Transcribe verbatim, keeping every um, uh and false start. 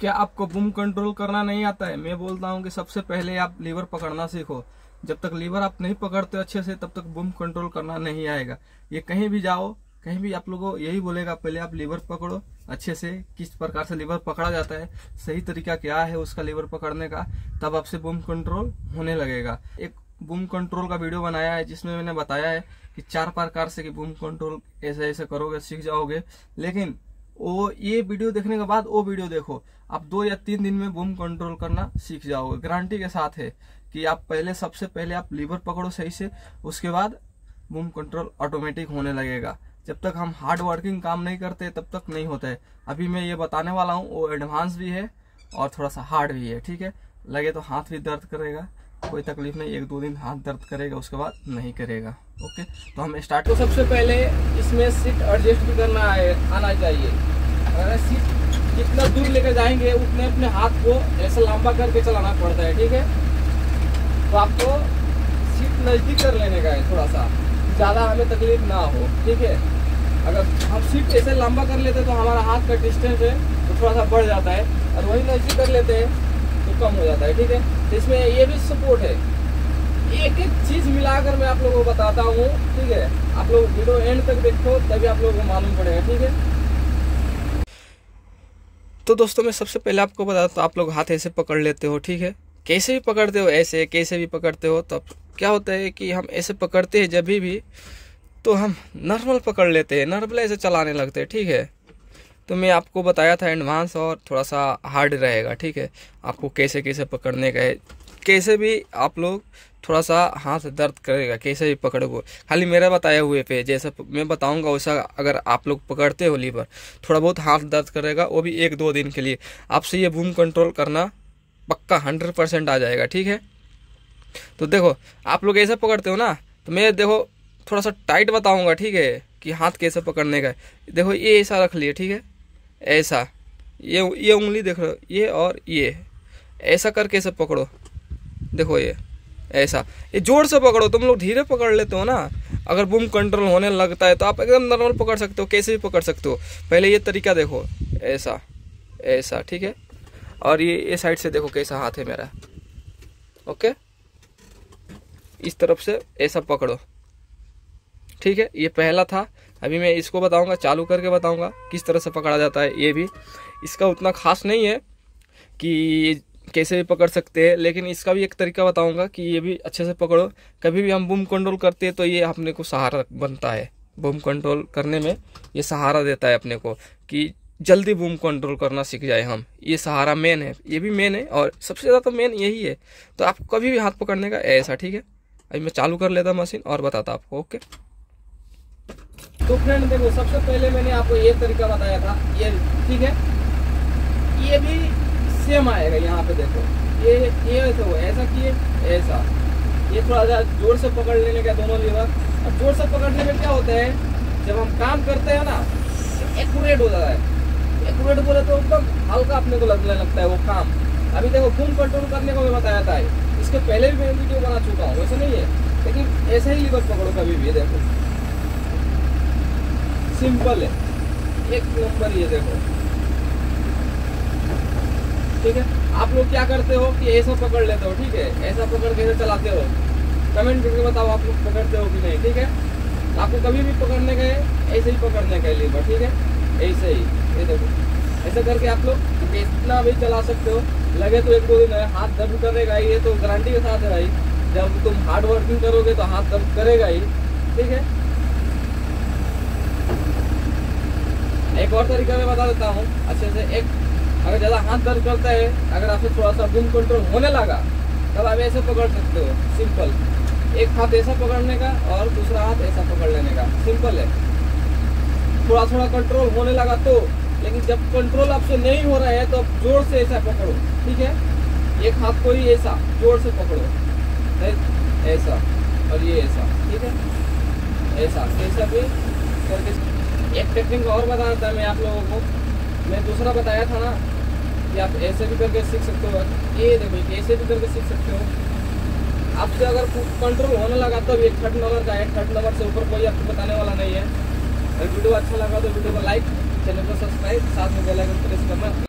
क्या आपको boom control करना नहीं आता है? मैं बोलता हूँ कि सबसे पहले आप लीवर पकड़ना सीखो। जब तक लीवर आप नहीं पकड़ते अच्छे से तब तक बूम कंट्रोल करना नहीं आएगा। ये कहीं भी जाओ कहीं भी आप लोगों यही बोलेगा, पहले आप लीवर पकड़ो अच्छे से, किस प्रकार से लीवर पकड़ा जाता है, सही तरीका क्या है उसका लीवर पकड़ने का, तब आपसे बूम कंट्रोल होने लगेगा। एक बूम कंट्रोल का वीडियो बनाया है जिसमें मैंने बताया है कि चार प्रकार से कि बूम कंट्रोल ऐसे ऐसे करोगे सीख जाओगे। लेकिन वो ये वीडियो देखने के बाद वो वीडियो देखो, आप दो या तीन दिन में बूम कंट्रोल करना सीख जाओगे, गारंटी के साथ है कि आप पहले सबसे पहले आप लीवर पकड़ो सही से, उसके बाद बूम कंट्रोल ऑटोमेटिक होने लगेगा। जब तक हम हार्ड वर्किंग काम नहीं करते तब तक नहीं होता है। अभी मैं ये बताने वाला हूँ वो एडवांस भी है और थोड़ा सा हार्ड भी है, ठीक है। लगे तो हाथ भी दर्द करेगा, कोई तकलीफ नहीं, एक दो दिन हाथ दर्द करेगा उसके बाद नहीं करेगा। ओके तो हम स्टार्ट। तो सबसे पहले इसमें सीट एडजस्ट भी करना आना चाहिए। अगर सीट जितना दूर लेकर जाएंगे उतने अपने हाथ को ऐसा लंबा करके चलाना पड़ता है, ठीक है। तो आपको सीट नज़दीक कर लेने का है, थोड़ा सा ज़्यादा हमें तकलीफ ना हो, ठीक है। अगर हम सीट ऐसे लंबा कर लेते हैं तो हमारा हाथ का डिस्टेंस है तो थोड़ा सा बढ़ जाता है, और वही नज़दीक कर लेते हैं तो कम हो जाता है, ठीक है। इसमें ये भी सपोर्ट है, एक एक चीज़ मिलाकर मैं आप लोगों को बताता हूँ, ठीक है। आप लोग वीडियो एंड तक देखो तभी आप लोगों को मालूम पड़ेगा, ठीक है। तो दोस्तों मैं सबसे पहले आपको बताता हूँ, आप लोग हाथ ऐसे पकड़ लेते हो, ठीक है। कैसे भी पकड़ते हो, ऐसे कैसे भी पकड़ते हो, तो क्या होता है कि हम ऐसे पकड़ते हैं जब भी, भी तो हम नॉर्मल पकड़ लेते हैं, नॉर्मल ऐसे चलाने लगते हैं, ठीक है। तो मैं आपको बताया था एडवांस और थोड़ा सा हार्ड रहेगा, ठीक है। आपको कैसे कैसे पकड़ने का है, कैसे भी आप लोग थोड़ा सा हाथ दर्द करेगा कैसे भी पकड़ोगे, खाली मेरा बताया हुए पे जैसा मैं बताऊंगा वैसा अगर आप लोग पकड़ते हो लीवर, थोड़ा बहुत हाथ दर्द करेगा, वो भी एक दो दिन के लिए। आपसे ये बूम कंट्रोल करना पक्का हंड्रेड परसेंट आ जाएगा, ठीक है। तो देखो आप लोग ऐसा पकड़ते हो ना, तो मैं देखो थोड़ा सा टाइट बताऊँगा, ठीक है, कि हाथ कैसे पकड़ने का है। देखो ये ऐसा रख लिए, ठीक है, ऐसा ये ये उंगली देख रहे हो, ये और ये ऐसा करके सब पकड़ो, देखो ये ऐसा, ये जोर से पकड़ो, तुम लोग धीरे पकड़ लेते हो ना। अगर बूम कंट्रोल होने लगता है तो आप एकदम नॉर्मल पकड़ सकते हो, कैसे भी पकड़ सकते हो। पहले ये तरीका देखो, ऐसा ऐसा, ठीक है। और ये ये साइड से देखो कैसा हाथ है मेरा, ओके, इस तरफ से ऐसा पकड़ो, ठीक है। ये पहला था, अभी मैं इसको बताऊंगा, चालू करके बताऊंगा किस तरह से पकड़ा जाता है। ये भी इसका उतना खास नहीं है कि कैसे भी पकड़ सकते हैं, लेकिन इसका भी एक तरीका बताऊंगा कि ये भी अच्छे से पकड़ो। कभी भी हम बूम कंट्रोल करते हैं तो ये अपने को सहारा बनता है, बूम कंट्रोल करने में ये सहारा देता है अपने को कि जल्दी बूम कंट्रोल करना सीख जाए हम। ये सहारा मेन है, ये भी मेन है और सबसे ज़्यादा तो मेन यही है। तो आप कभी भी हाथ पकड़ने का ऐसा, ठीक है। अभी मैं चालू कर लेता मशीन और बताता आपको, ओके। तो फ्रेंड देखो सबसे पहले मैंने आपको ये तरीका बताया था, ये ठीक है, ये भी सेम आएगा। यहाँ पे देखो ये ये ऐसा ऐसा किए ऐसा, ये थोड़ा सा जोर से पकड़ लेने का दोनों लीवर। अब जोर से पकड़ने में क्या होता है, जब हम काम करते हैं ना एक्यूरेट हो जाता है, एक्यूरेट बोले तो एकदम हल्का अपने को लगने लगता है वो काम। अभी देखो बूम कंट्रोल करने को मैं बताया था, इसके पहले भी मैं वीडियो बना चुका हूँ, वैसे नहीं है, लेकिन ऐसे ही लीवर पकड़ो कभी भी, देखो सिंपल है एक नंबर, ये देखो, ठीक है। आप लोग क्या करते हो कि ऐसा पकड़ लेते हो, ठीक है, ऐसा पकड़ के चलाते हो, कमेंट करके बताओ आप लोग पकड़ते हो कि नहीं, ठीक है। आपको कभी भी पकड़ने का है ऐसे ही पकड़ने का लीवर, ठीक है, ऐसे ही, ये देखो ऐसा करके आप लोग जितना भी चला सकते हो। लगे तो एक दो दिन हाथ दर्द करेगा ही, ये तो गारंटी के साथ है भाई, जब तुम हार्ड वर्किंग करोगे तो हाथ दर्द करेगा ही, ठीक है। एक और तरीका मैं बता देता हूँ अच्छे से, एक अगर ज़्यादा हाथ दर्द करता है, अगर आपसे थोड़ा सा बूम कंट्रोल होने लगा तब आप ऐसे पकड़ सकते हो, सिंपल। एक हाथ ऐसा पकड़ने का और दूसरा हाथ ऐसा पकड़ लेने का, सिंपल है। थोड़ा थोड़ा कंट्रोल होने लगा तो, लेकिन जब कंट्रोल आपसे नहीं हो रहा है तो आप जोर से ऐसा पकड़ो, ठीक है। एक हाथ को ही ऐसा जोर से पकड़ो, ऐसा और ये ऐसा, ठीक है, ऐसा ऐसा भी करके। एक टेक्निक और बता देता मैं आप लोगों को, मैं दूसरा बताया था ना कि आप ऐसे भी करके सीख सकते हो, ये देखो ऐसे भी करके सीख सकते हो। आपसे अगर कंट्रोल होने लगा तब ये थर्ड नंबर का है, थर्ड नंबर से ऊपर कोई आपको बताने वाला नहीं है। अगर वीडियो अच्छा लगा तो वीडियो को लाइक, चैनल को सब्सक्राइब, साथ में बेल आइकन प्रेस करना।